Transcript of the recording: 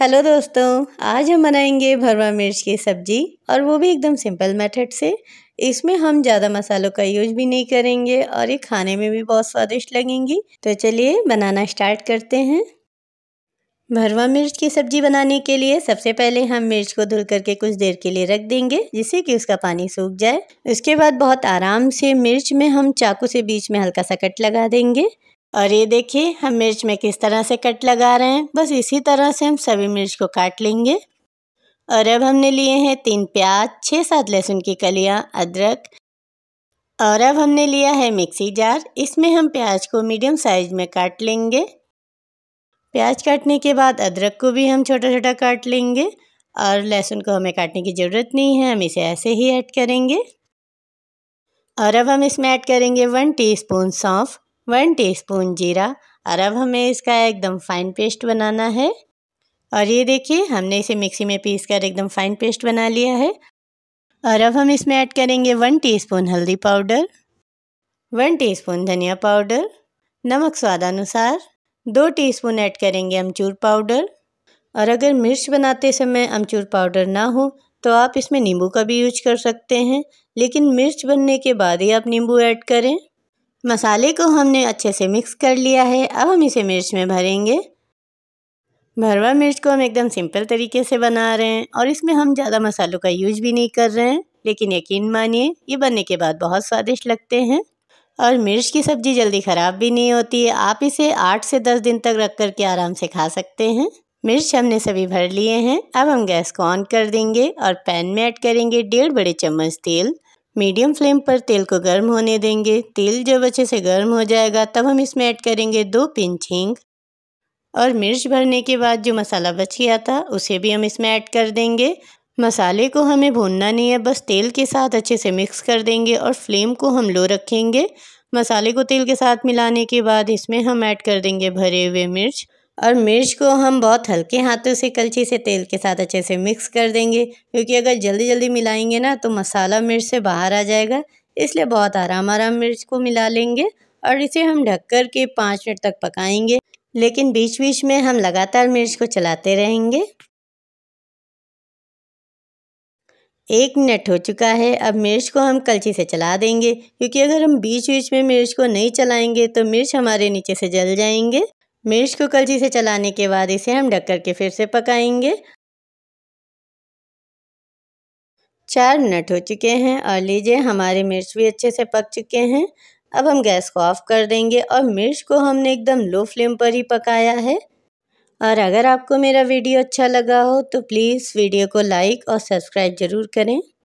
Hello दोस्तों, आज हम बनाएंगे भरवा मिर्च की सब्ज़ी और वो भी एकदम सिंपल मेथड से। इसमें हम ज़्यादा मसालों का यूज भी नहीं करेंगे और ये खाने में भी बहुत स्वादिष्ट लगेंगी। तो चलिए बनाना स्टार्ट करते हैं। भरवा मिर्च की सब्ज़ी बनाने के लिए सबसे पहले हम मिर्च को धुल करके कुछ देर के लिए रख देंगे, जिससे कि उसका पानी सूख जाए। उसके बाद बहुत आराम से मिर्च में हम चाकू से बीच में हल्का सा कट लगा देंगे। और ये देखिए हम मिर्च में किस तरह से कट लगा रहे हैं। बस इसी तरह से हम सभी मिर्च को काट लेंगे। और अब हमने लिए हैं 3 प्याज, 6-7 लहसुन की कलियां, अदरक। और अब हमने लिया है मिक्सी जार। इसमें हम प्याज को मीडियम साइज में काट लेंगे। प्याज काटने के बाद अदरक को भी हम छोटा छोटा काट लेंगे और लहसुन को हमें काटने की ज़रूरत नहीं है, हम इसे ऐसे ही ऐड करेंगे। और अब हम इसमें ऐड करेंगे 1 टीस्पून सौंफ, 1 टीस्पून जीरा। और अब हमें इसका एकदम फाइन पेस्ट बनाना है। और ये देखिए हमने इसे मिक्सी में पीस कर एकदम फाइन पेस्ट बना लिया है। और अब हम इसमें ऐड करेंगे 1 टीस्पून हल्दी पाउडर, 1 टीस्पून धनिया पाउडर, नमक स्वादानुसार, 2 टीस्पून ऐड करेंगे अमचूर पाउडर। और अगर मिर्च बनाते समय अमचूर पाउडर ना हो तो आप इसमें नींबू का भी यूज कर सकते हैं, लेकिन मिर्च बनने के बाद ही आप नींबू ऐड करें। मसाले को हमने अच्छे से मिक्स कर लिया है। अब हम इसे मिर्च में भरेंगे। भरवा मिर्च को हम एकदम सिंपल तरीके से बना रहे हैं और इसमें हम ज़्यादा मसालों का यूज भी नहीं कर रहे हैं, लेकिन यकीन मानिए ये बनने के बाद बहुत स्वादिष्ट लगते हैं। और मिर्च की सब्ज़ी जल्दी ख़राब भी नहीं होती है। आप इसे 8 से 10 दिन तक रख कर के आराम से खा सकते हैं। मिर्च हमने सभी भर लिए हैं। अब हम गैस को ऑन कर देंगे और पैन में ऐड करेंगे 1.5 बड़े चम्मच तेल। मीडियम फ्लेम पर तेल को गर्म होने देंगे। तेल जब अच्छे से गर्म हो जाएगा तब हम इसमें ऐड करेंगे 2 पिंच हींग। और मिर्च भरने के बाद जो मसाला बच गया था उसे भी हम इसमें ऐड कर देंगे। मसाले को हमें भूनना नहीं है, बस तेल के साथ अच्छे से मिक्स कर देंगे और फ्लेम को हम लो रखेंगे। मसाले को तेल के साथ मिलाने के बाद इसमें हम ऐड कर देंगे भरे हुए मिर्च। और मिर्च को हम बहुत हल्के हाथों से कलछी से तेल के साथ अच्छे से मिक्स कर देंगे, क्योंकि अगर जल्दी जल्दी मिलाएंगे ना तो मसाला मिर्च से बाहर आ जाएगा। इसलिए बहुत आराम आराम मिर्च को मिला लेंगे और इसे हम ढक कर के 5 मिनट तक पकाएंगे, लेकिन बीच बीच में हम लगातार मिर्च को चलाते रहेंगे। 1 मिनट हो चुका है। अब मिर्च को हम कलछी से चला देंगे, क्योंकि अगर हम बीच बीच में मिर्च को नहीं चलाएंगे तो मिर्च हमारे नीचे से जल जाएंगे। मिर्च को कलछी से चलाने के बाद इसे हम ढक कर के फिर से पकाएंगे। 4 मिनट हो चुके हैं और लीजिए हमारे मिर्च भी अच्छे से पक चुके हैं। अब हम गैस को ऑफ कर देंगे और मिर्च को हमने एकदम लो फ्लेम पर ही पकाया है। और अगर आपको मेरा वीडियो अच्छा लगा हो तो प्लीज़ वीडियो को लाइक और सब्सक्राइब ज़रूर करें।